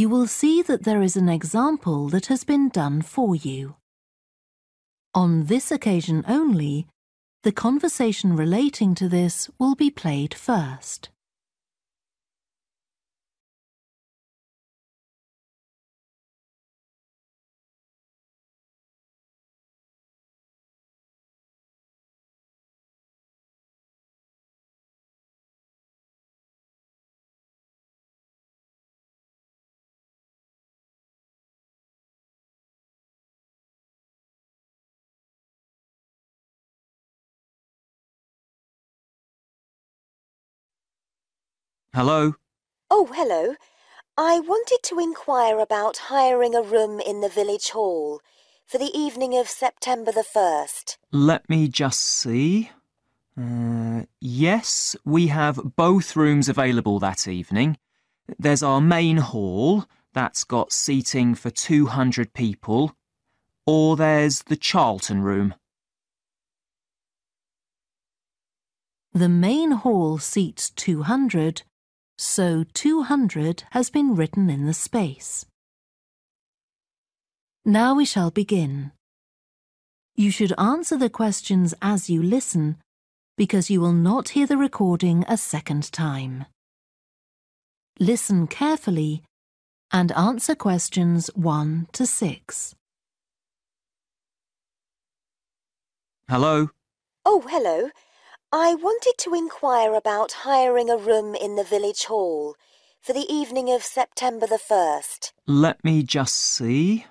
you will see that there is an example that has been done for you. On this occasion only, the conversation relating to this will be played first. Hello? Oh, hello. I wanted to inquire about hiring a room in the village hall for the evening of September the 1st. Let me just see. Yes, we have both rooms available that evening. There's our main hall, that's got seating for 200 people, or there's the Charlton room. The main hall seats 200. So 200 has been written in the space. Now we shall begin. You should answer the questions as you listen, because you will not hear the recording a second time. Listen carefully and answer questions 1 to 6. Hello? Oh, hello. I wanted to inquire about hiring a room in the village hall for the evening of September the 1st. Let me just see.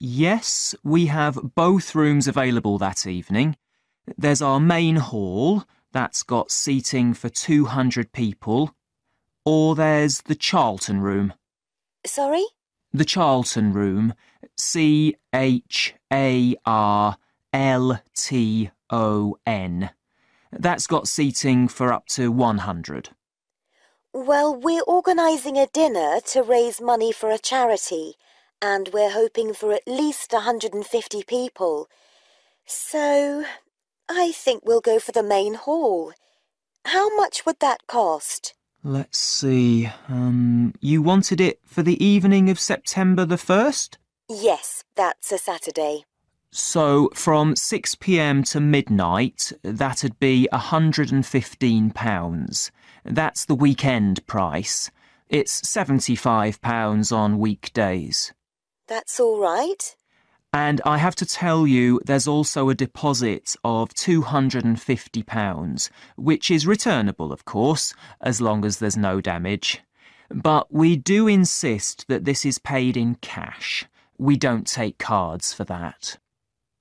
Yes, we have both rooms available that evening. There's our main hall, that's got seating for 200 people, or there's the Charlton room. Sorry? The Charlton room. C-H-A-R-L-T-O-N. That's got seating for up to 100. Well, we're organising a dinner to raise money for a charity, and we're hoping for at least 150 people. So, I think we'll go for the main hall. How much would that cost? Let's see. You wanted it for the evening of September the 1st? Yes, that's a Saturday. So, from 6 p.m. to midnight, that'd be £115. That's the weekend price. It's £75 on weekdays. That's all right. And I have to tell you, there's also a deposit of £250, which is returnable, of course, as long as there's no damage. But we do insist that this is paid in cash. We don't take cards for that.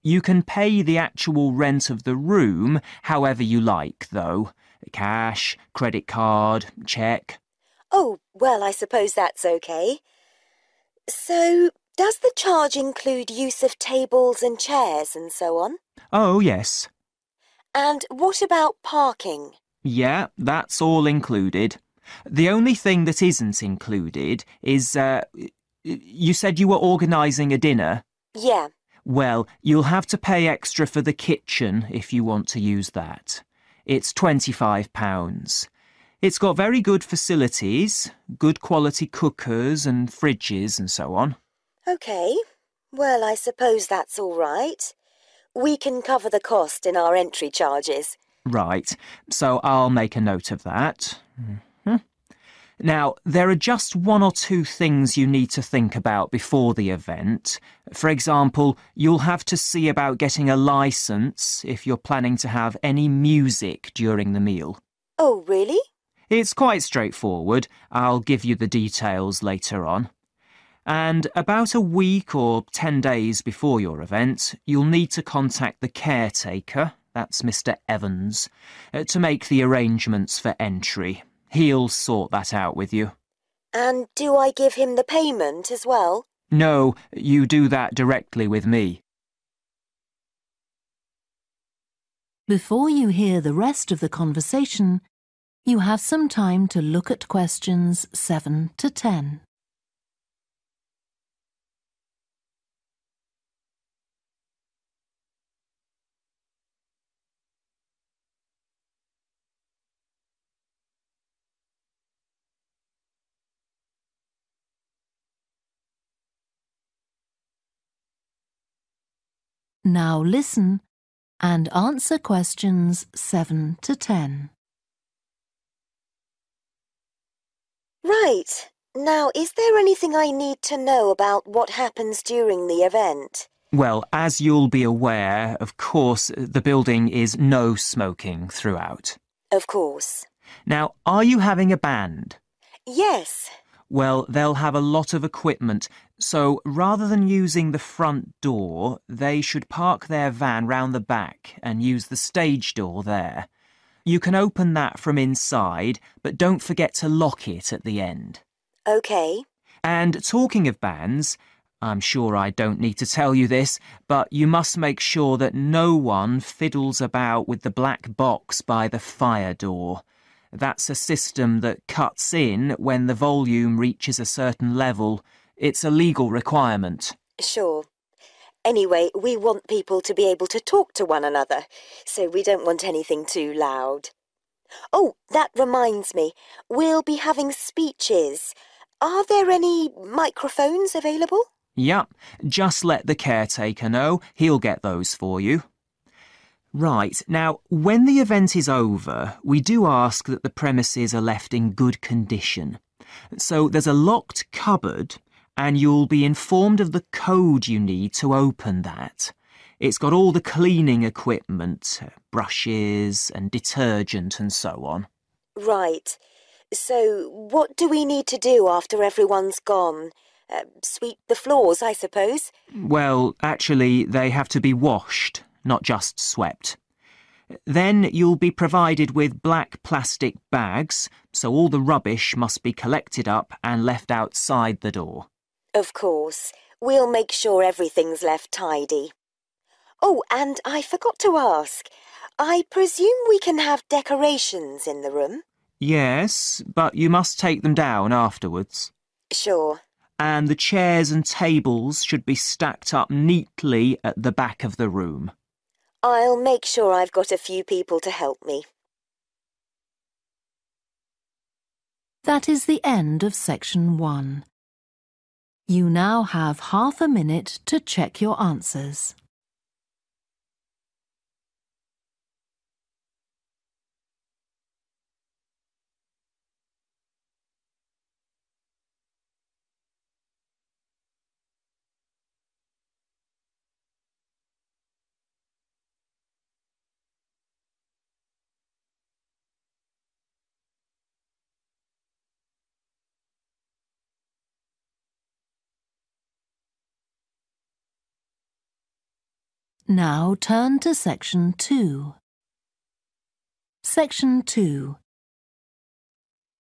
You can pay the actual rent of the room however you like, though. Cash, credit card, cheque. Oh, well, I suppose that's OK. So, does the charge include use of tables and chairs and so on? Oh, yes. And what about parking? Yeah, that's all included. The only thing that isn't included is... you said you were organising a dinner? Yeah. Well, you'll have to pay extra for the kitchen if you want to use that. It's £25. It's got very good facilities, good quality cookers and fridges and so on. OK. Well, I suppose that's all right. We can cover the cost in our entry charges. Right. So I'll make a note of that. Now, there are just one or two things you need to think about before the event. For example, you'll have to see about getting a licence if you're planning to have any music during the meal. Oh, really? It's quite straightforward. I'll give you the details later on. And about a week or 10 days before your event, you'll need to contact the caretaker, that's Mr. Evans, to make the arrangements for entry. He'll sort that out with you. And do I give him the payment as well? No, you do that directly with me. Before you hear the rest of the conversation, you have some time to look at questions 7 to 10. Now listen and answer questions 7 to 10. Right. Now, is there anything I need to know about what happens during the event? Well, as you'll be aware, of course, the building is no smoking throughout. Of course. Now, are you having a band? Yes. Well, they'll have a lot of equipment, so rather than using the front door, they should park their van round the back and use the stage door there. You can open that from inside, but don't forget to lock it at the end. OK. And talking of bands, I'm sure I don't need to tell you this, but you must make sure that no one fiddles about with the black box by the fire door. That's a system that cuts in when the volume reaches a certain level. It's a legal requirement. Sure. Anyway, we want people to be able to talk to one another, so we don't want anything too loud. Oh, that reminds me. We'll be having speeches. Are there any microphones available? Yeah, just let the caretaker know. He'll get those for you. Right, now, when the event is over, we do ask that the premises are left in good condition. So there's a locked cupboard, and you'll be informed of the code you need to open that. It's got all the cleaning equipment, brushes and detergent and so on. Right. So what do we need to do after everyone's gone? Sweep the floors, I suppose? Well, actually, they have to be washed, not just swept. Then you'll be provided with black plastic bags, so all the rubbish must be collected up and left outside the door. Of course. We'll make sure everything's left tidy. Oh, and I forgot to ask. I presume we can have decorations in the room? Yes, but you must take them down afterwards. Sure. And the chairs and tables should be stacked up neatly at the back of the room. I'll make sure I've got a few people to help me. That is the end of section 1. You now have half a minute to check your answers. Now turn to section 2. Section 2.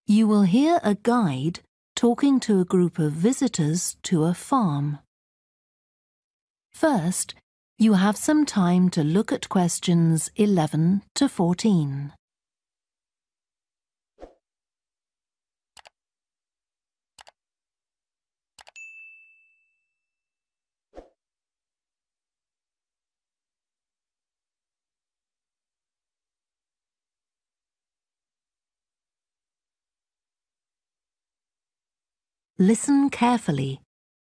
You will hear a guide talking to a group of visitors to a farm. First, you have some time to look at questions 11 to 14. Listen carefully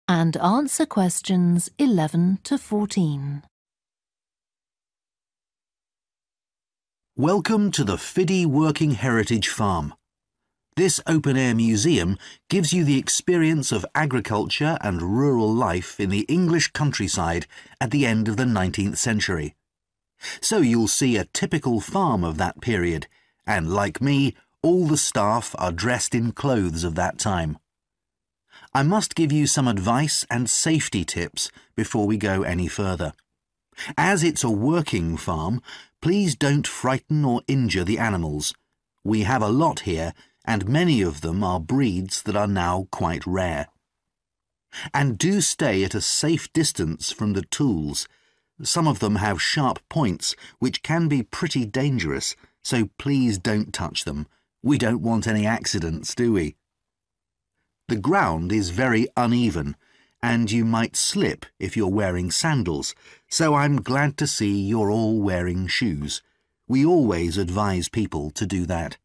and answer questions 11 to 14. Welcome to the Fiddy Working Heritage Farm. This open-air museum gives you the experience of agriculture and rural life in the English countryside at the end of the 19th century. So you'll see a typical farm of that period, and like me, all the staff are dressed in clothes of that time. I must give you some advice and safety tips before we go any further. As it's a working farm, please don't frighten or injure the animals. We have a lot here, and many of them are breeds that are now quite rare. And do stay at a safe distance from the tools. Some of them have sharp points, which can be pretty dangerous, so please don't touch them. We don't want any accidents, do we? The ground is very uneven, and you might slip if you're wearing sandals, so I'm glad to see you're all wearing shoes. We always advise people to do that.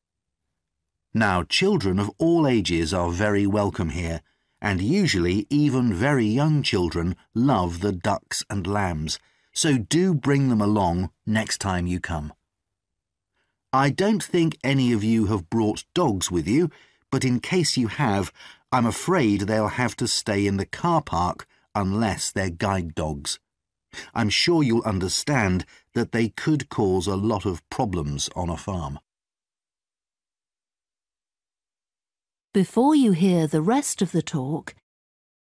Now, children of all ages are very welcome here, and usually even very young children love the ducks and lambs, so do bring them along next time you come. I don't think any of you have brought dogs with you, but in case you have, I'm afraid they'll have to stay in the car park unless they're guide dogs. I'm sure you'll understand that they could cause a lot of problems on a farm. Before you hear the rest of the talk,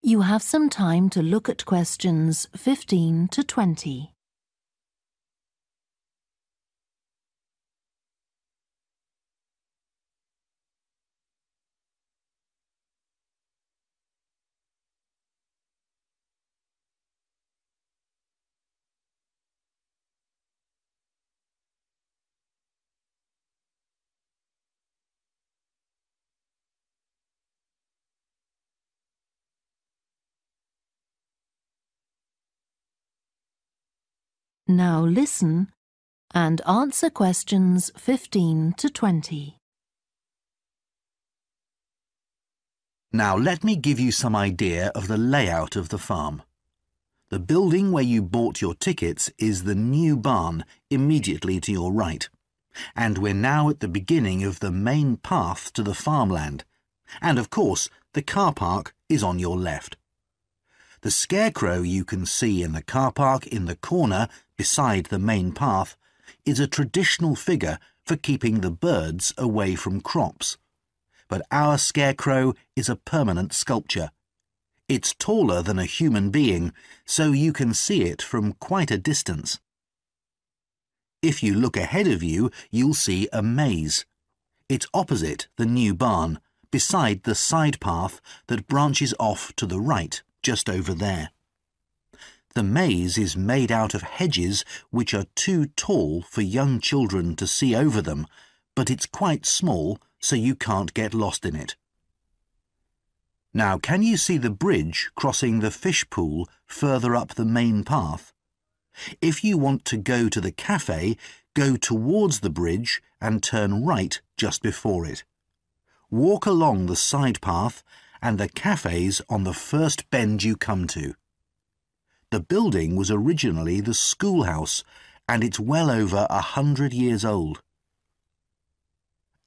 you have some time to look at questions 15 to 20. Now listen and answer questions 15 to 20. Now let me give you some idea of the layout of the farm. The building where you bought your tickets is the new barn immediately to your right. And we're now at the beginning of the main path to the farmland. And of course, the car park is on your left. The scarecrow you can see in the car park in the corner beside the main path is a traditional figure for keeping the birds away from crops. But our scarecrow is a permanent sculpture. It's taller than a human being, so you can see it from quite a distance. If you look ahead of you, you'll see a maze. It's opposite the new barn, beside the side path that branches off to the right, just over there. The maze is made out of hedges which are too tall for young children to see over them, but it's quite small so you can't get lost in it. Now, can you see the bridge crossing the fish pool further up the main path? If you want to go to the cafe, go towards the bridge and turn right just before it. Walk along the side path and the cafe's on the first bend you come to. The building was originally the schoolhouse, and it's well over 100 years old.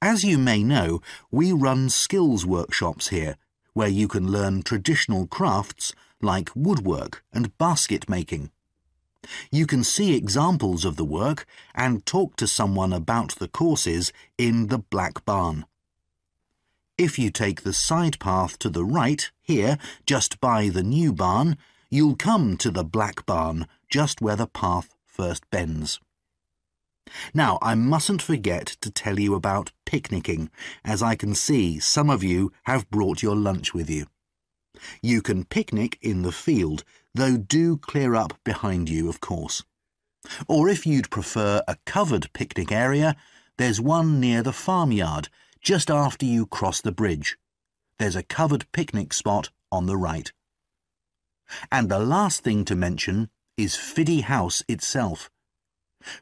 As you may know, we run skills workshops here, where you can learn traditional crafts like woodwork and basket making. You can see examples of the work and talk to someone about the courses in the Black Barn. If you take the side path to the right, here, just by the new barn, you'll come to the Black Barn, just where the path first bends. Now, I mustn't forget to tell you about picnicking, as I can see some of you have brought your lunch with you. You can picnic in the field, though do clear up behind you, of course. Or if you'd prefer a covered picnic area, there's one near the farmyard, just after you cross the bridge. There's a covered picnic spot on the right. And the last thing to mention is Fiddy House itself.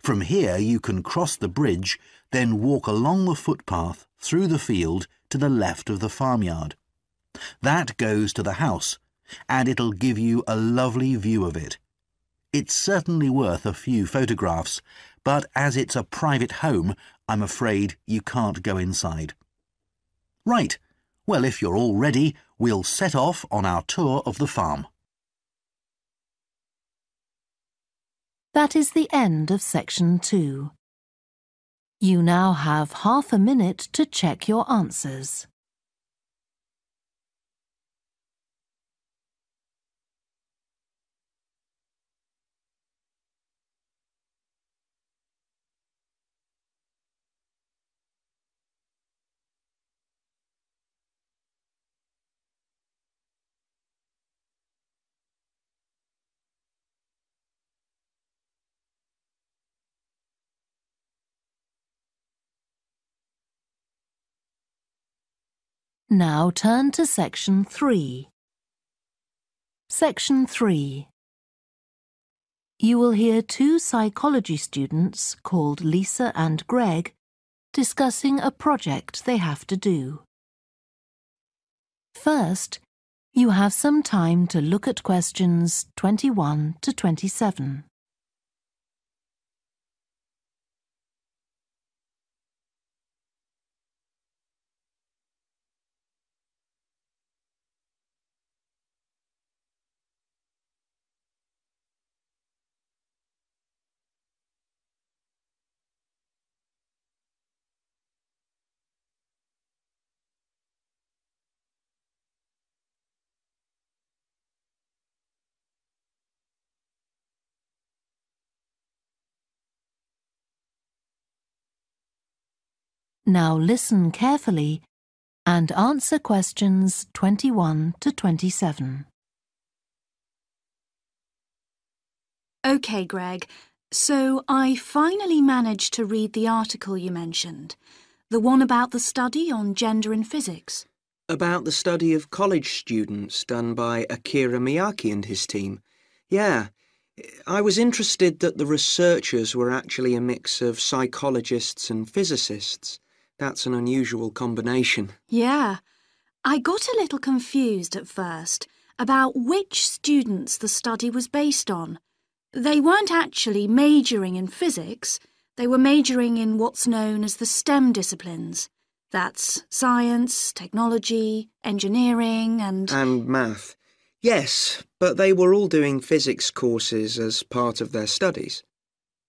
From here you can cross the bridge, then walk along the footpath through the field to the left of the farmyard. That goes to the house, and it'll give you a lovely view of it. It's certainly worth a few photographs, but as it's a private home, I'm afraid you can't go inside. Right, well, if you're all ready, we'll set off on our tour of the farm. That is the end of section 2. You now have half a minute to check your answers. Now turn to section 3. Section 3. You will hear two psychology students called Lisa and Greg discussing a project they have to do. First, you have some time to look at questions 21 to 27. Now listen carefully and answer questions 21 to 27. OK, Greg. So I finally managed to read the article you mentioned, the one about the study on gender in physics. About the study of college students done by Akira Miyake and his team. Yeah. I was interested that the researchers were actually a mix of psychologists and physicists. That's an unusual combination. Yeah. I got a little confused at first about which students the study was based on. They weren't actually majoring in physics. They were majoring in what's known as the STEM disciplines. That's science, technology, engineering and... And math. Yes, but they were all doing physics courses as part of their studies.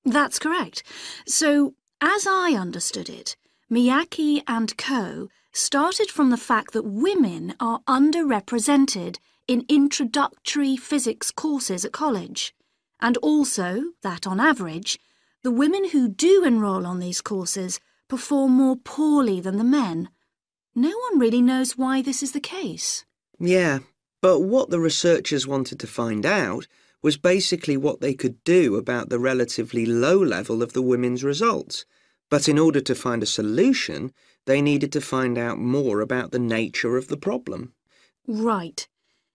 That's correct. So, as I understood it, Miyake and co. started from the fact that women are underrepresented in introductory physics courses at college, and also that, on average, the women who do enrol on these courses perform more poorly than the men. No one really knows why this is the case. Yeah. But what the researchers wanted to find out was basically what they could do about the relatively low level of the women's results. But in order to find a solution, they needed to find out more about the nature of the problem. Right.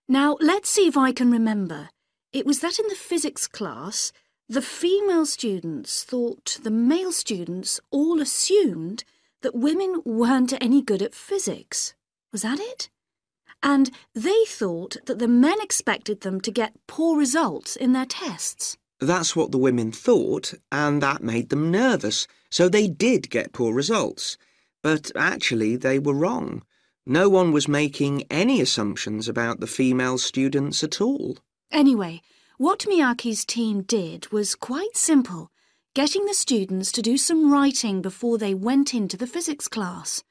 Now, let's see if I can remember. It was that in the physics class, the female students thought the male students all assumed that women weren't any good at physics. Was that it? And they thought that the men expected them to get poor results in their tests. That's what the women thought, and that made them nervous, so they did get poor results. But actually, they were wrong. No one was making any assumptions about the female students at all. Anyway, what Miyake's team did was quite simple, getting the students to do some writing before they went into the physics class.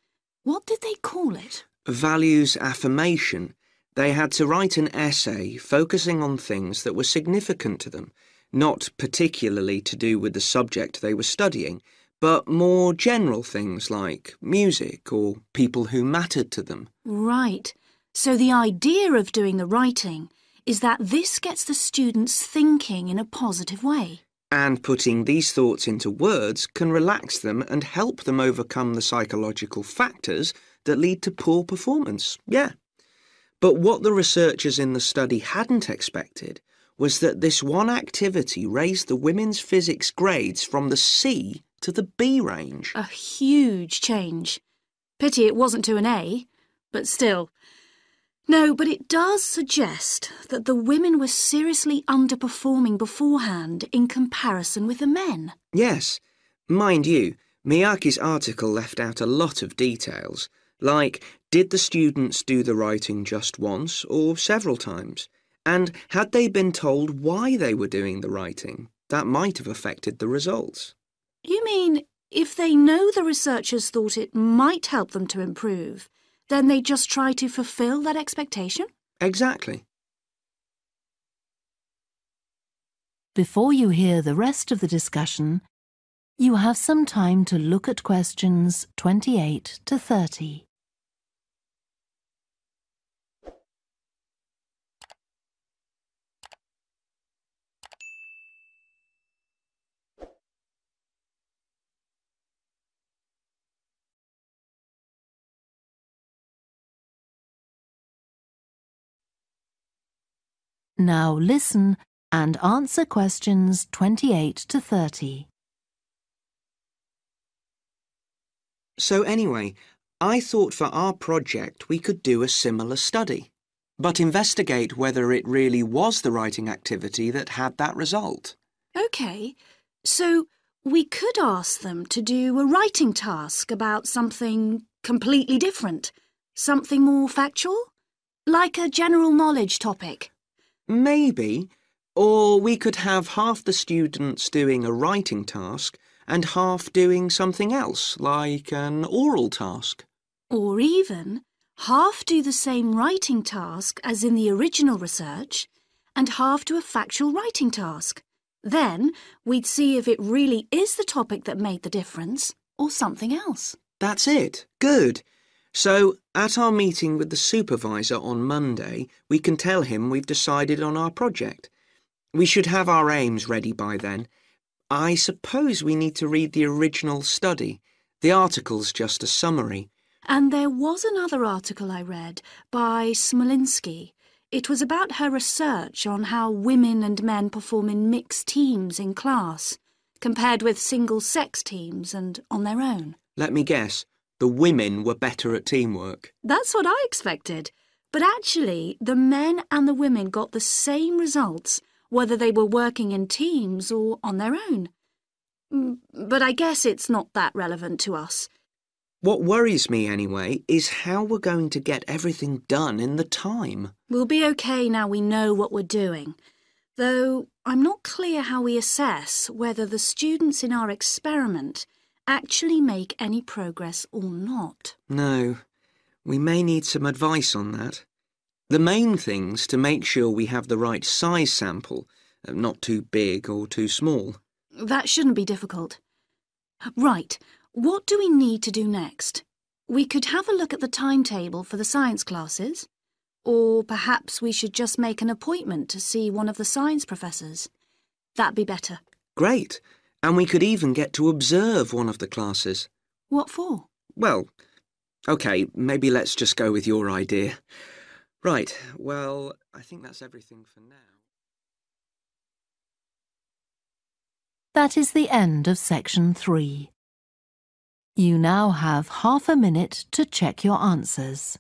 What did they call it? Values affirmation. They had to write an essay focusing on things that were significant to them, not particularly to do with the subject they were studying, but more general things like music or people who mattered to them. Right. So the idea of doing the writing is that this gets the students thinking in a positive way. And putting these thoughts into words can relax them and help them overcome the psychological factors that lead to poor performance, yeah. But what the researchers in the study hadn't expected was that this one activity raised the women's physics grades from the C to the B range. A huge change. Pity it wasn't to an A, but still. No, but it does suggest that the women were seriously underperforming beforehand in comparison with the men. Yes. Mind you, Miyake's article left out a lot of details. Like, did the students do the writing just once or several times? And had they been told why they were doing the writing? That might have affected the results. You mean, if they know the researchers thought it might help them to improve, then they just try to fulfil that expectation? Exactly. Before you hear the rest of the discussion, you have some time to look at questions 28 to 30. Now listen and answer questions 28 to 30. So anyway, I thought for our project we could do a similar study, but investigate whether it really was the writing activity that had that result. OK, so we could ask them to do a writing task about something completely different, something more factual, like a general knowledge topic. Maybe. Or we could have half the students doing a writing task and half doing something else, like an oral task. Or even half do the same writing task as in the original research and half do a factual writing task. Then we'd see if it really is the topic that made the difference or something else. That's it. Good. So, at our meeting with the supervisor on Monday, we can tell him we've decided on our project. We should have our aims ready by then. I suppose we need to read the original study. The article's just a summary. And there was another article I read by Smolinsky. It was about her research on how women and men perform in mixed teams in class, compared with single-sex teams and on their own. Let me guess, the women were better at teamwork. That's what I expected. But actually, the men and the women got the same results, whether they were working in teams or on their own. But I guess it's not that relevant to us. What worries me, anyway, is how we're going to get everything done in the time. We'll be okay now we know what we're doing. Though I'm not clear how we assess whether the students in our experiment actually make any progress or not. No, we may need some advice on that. The main thing's to make sure we have the right size sample, not too big or too small. That shouldn't be difficult. Right, what do we need to do next? We could have a look at the timetable for the science classes, or perhaps we should just make an appointment to see one of the science professors. That'd be better. Great, and we could even get to observe one of the classes. What for? Well, OK, maybe let's just go with your idea. Right, well, I think that's everything for now. That is the end of Section 3. You now have half a minute to check your answers.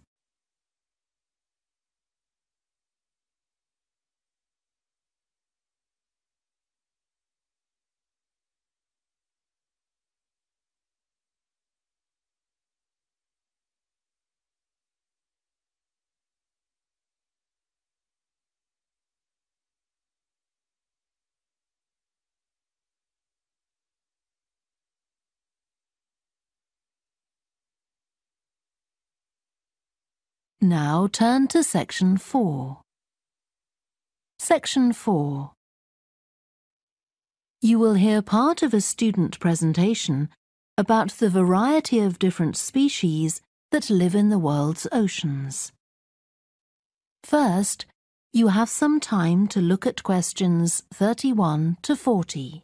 Now turn to Section 4. Section 4. You will hear part of a student presentation about the variety of different species that live in the world's oceans. First, you have some time to look at questions 31 to 40.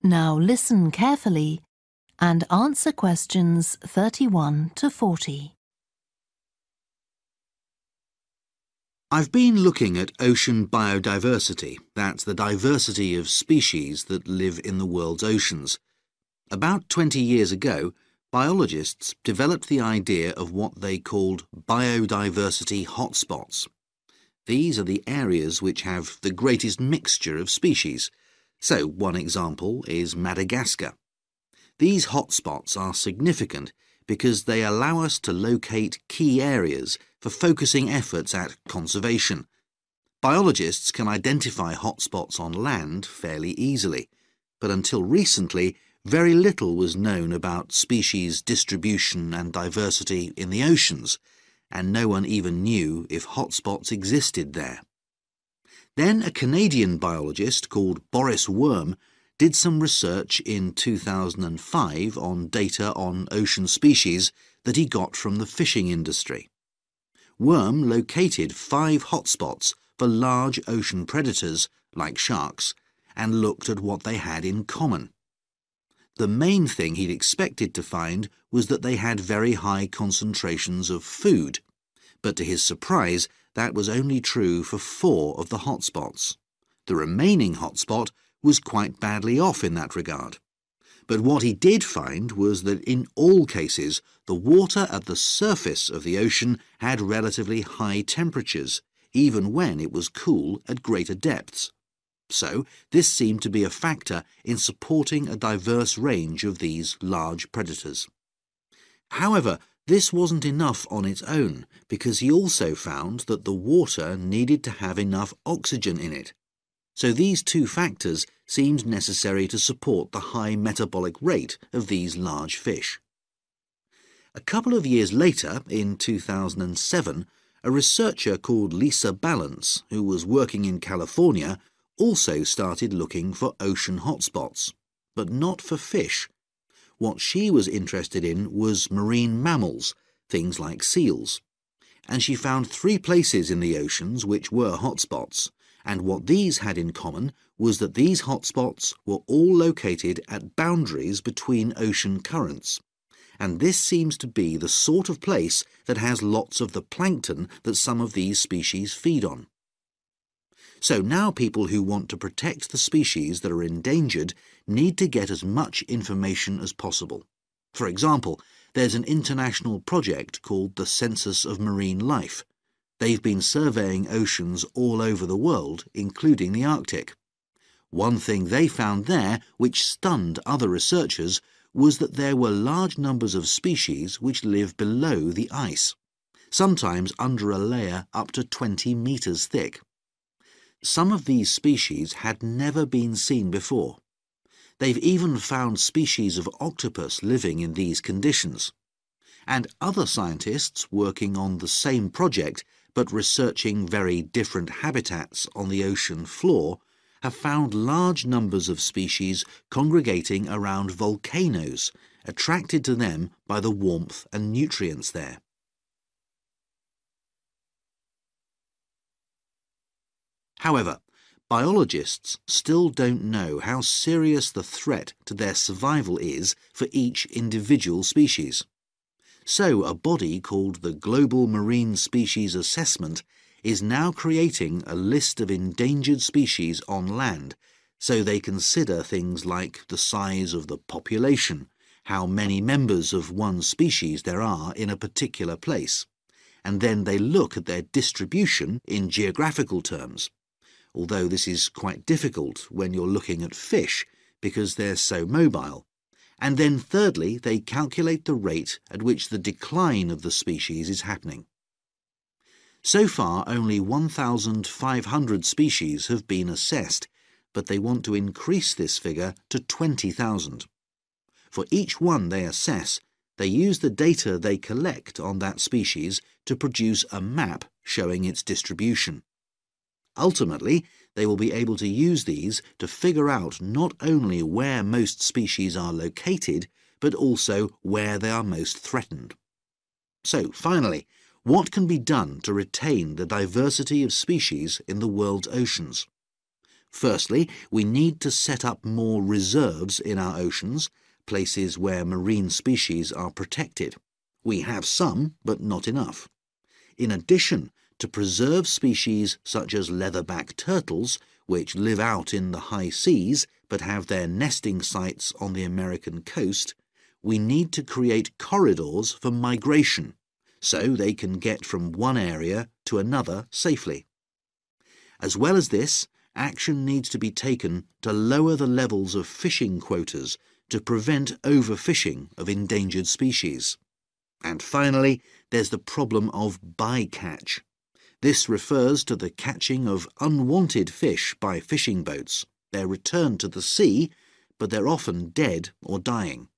Now listen carefully and answer questions 31 to 40. I've been looking at ocean biodiversity, that's the diversity of species that live in the world's oceans. About 20 years ago, biologists developed the idea of what they called biodiversity hotspots. These are the areas which have the greatest mixture of species. So, one example is Madagascar. These hotspots are significant because they allow us to locate key areas for focusing efforts at conservation. Biologists can identify hotspots on land fairly easily, but until recently, very little was known about species distribution and diversity in the oceans, and no one even knew if hotspots existed there. Then a Canadian biologist called Boris Worm did some research in 2005 on data on ocean species that he got from the fishing industry. Worm located 5 hotspots for large ocean predators, like sharks, and looked at what they had in common. The main thing he'd expected to find was that they had very high concentrations of food, but to his surprise, that was only true for 4 of the hotspots. The remaining hotspot was quite badly off in that regard. But what he did find was that in all cases, the water at the surface of the ocean had relatively high temperatures, even when it was cool at greater depths. So, this seemed to be a factor in supporting a diverse range of these large predators. However, this wasn't enough on its own, because he also found that the water needed to have enough oxygen in it. So these two factors seemed necessary to support the high metabolic rate of these large fish. A couple of years later, in 2007, a researcher called Lisa Ballance, who was working in California, also started looking for ocean hotspots, but not for fish. What she was interested in was marine mammals, things like seals. And she found 3 places in the oceans which were hotspots, and what these had in common was that these hotspots were all located at boundaries between ocean currents. And this seems to be the sort of place that has lots of the plankton that some of these species feed on. So now people who want to protect the species that are endangered need to get as much information as possible. For example, there's an international project called the Census of Marine Life. They've been surveying oceans all over the world, including the Arctic. One thing they found there, which stunned other researchers, was that there were large numbers of species which live below the ice, sometimes under a layer up to 20 metres thick. Some of these species had never been seen before. They've even found species of octopus living in these conditions. And other scientists working on the same project but researching very different habitats on the ocean floor have found large numbers of species congregating around volcanoes, attracted to them by the warmth and nutrients there. However, biologists still don't know how serious the threat to their survival is for each individual species. So a body called the Global Marine Species Assessment is now creating a list of endangered species on land, so they consider things like the size of the population, how many members of one species there are in a particular place, and then they look at their distribution in geographical terms. Although this is quite difficult when you're looking at fish because they're so mobile. And then thirdly, they calculate the rate at which the decline of the species is happening. So far, only 1,500 species have been assessed, but they want to increase this figure to 20,000. For each one they assess, they use the data they collect on that species to produce a map showing its distribution. Ultimately, they will be able to use these to figure out not only where most species are located, but also where they are most threatened. So, finally, what can be done to retain the diversity of species in the world's oceans? Firstly, we need to set up more reserves in our oceans, places where marine species are protected. We have some, but not enough. In addition, to preserve species such as leatherback turtles, which live out in the high seas but have their nesting sites on the American coast, we need to create corridors for migration, so they can get from one area to another safely. As well as this, action needs to be taken to lower the levels of fishing quotas to prevent overfishing of endangered species. And finally, there's the problem of bycatch. This refers to the catching of unwanted fish by fishing boats. They're returned to the sea, but they're often dead or dying.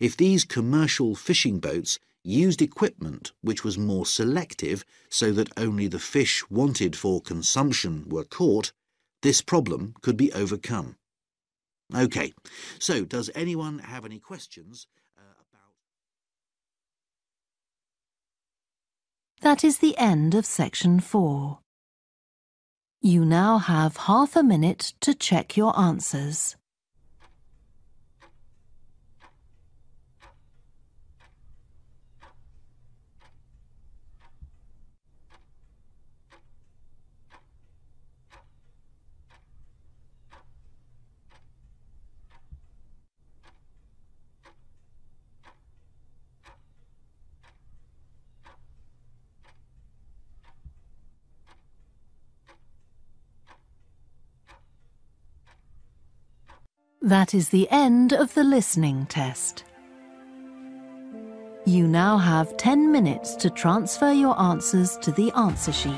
If these commercial fishing boats used equipment which was more selective so that only the fish wanted for consumption were caught, this problem could be overcome. OK, so does anyone have any questions? That is the end of section 4. You now have half a minute to check your answers. That is the end of the listening test. You now have 10 minutes to transfer your answers to the answer sheet.